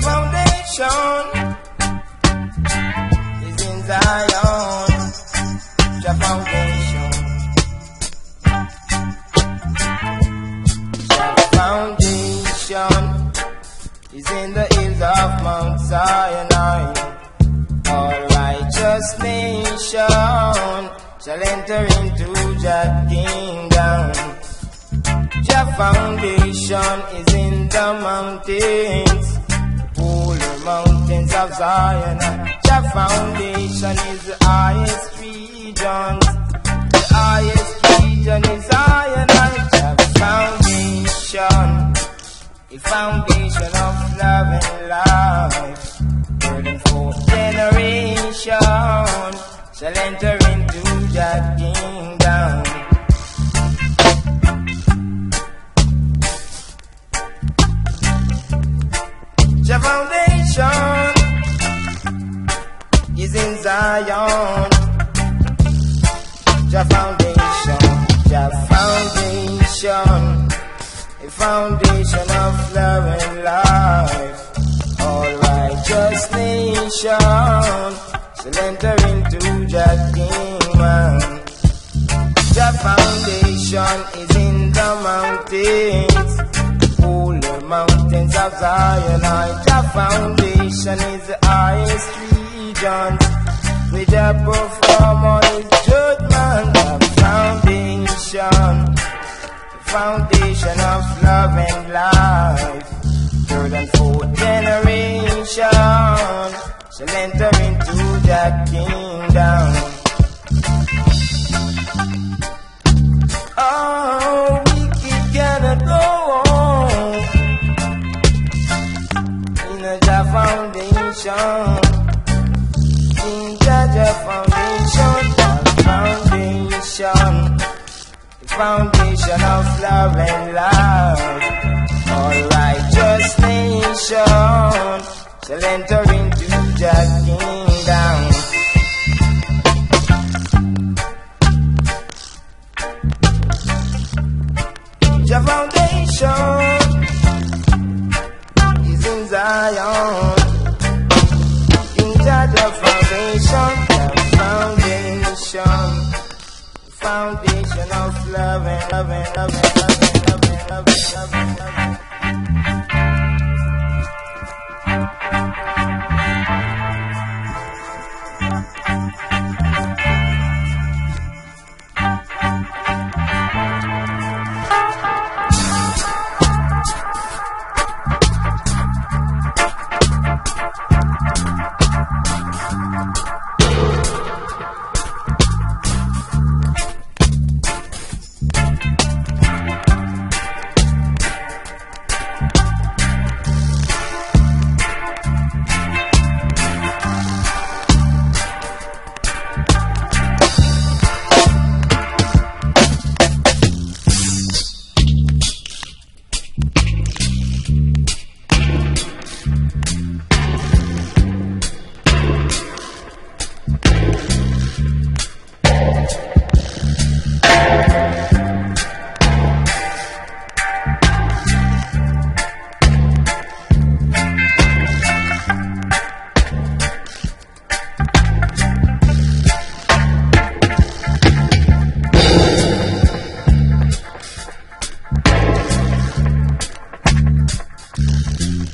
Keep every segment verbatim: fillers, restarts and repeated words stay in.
Jah Foundation is in Zion. Jah Foundation, Jah Foundation is in the hills of Mount Sinai. All righteous nation shall enter into Jah kingdom. Jah foundation is in the mountains, holy mountains of Zion. Jah foundation is the highest region. The highest region is Zion. Jah foundation, a foundation of love and life. Thirty-fourth generation shall enter into Jah kingdom. Jah foundation is in Zion. Jah foundation, Jah foundation, a foundation of love and life. All righteous nation shall enter into Jah kingdom. Jah foundation is in the mountains, mountains of Zion. Jah foundation is the highest region. We Jah perform all His judgment. Jah foundation, foundation of love and life. Third and fourth generation shall enter into Jah kingdom. Oh, we cannot go on. Jah foundation, in Jah foundation, foundation, foundation of love and life. All righteous nation shall enter into Jah kingdom. Jah foundation is in Zion. Foundation of love and love and love and love and love and love and love and love.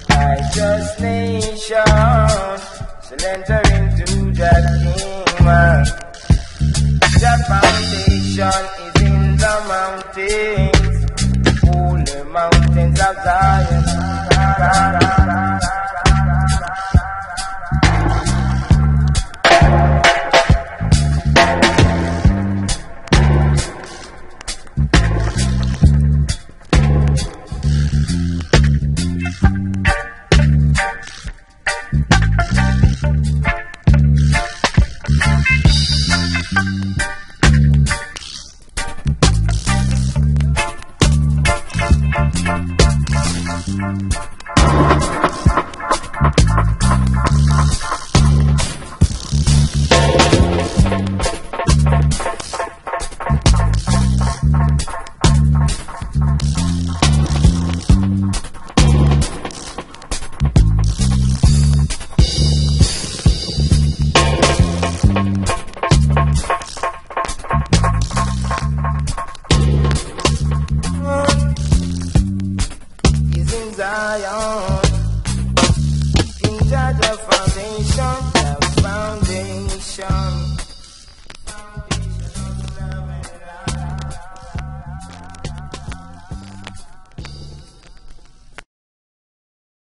Righteous nation shall enter into Jah kingdom. Jah foundation is in the mountains, holy mountains of Zion. Thank you. Jaya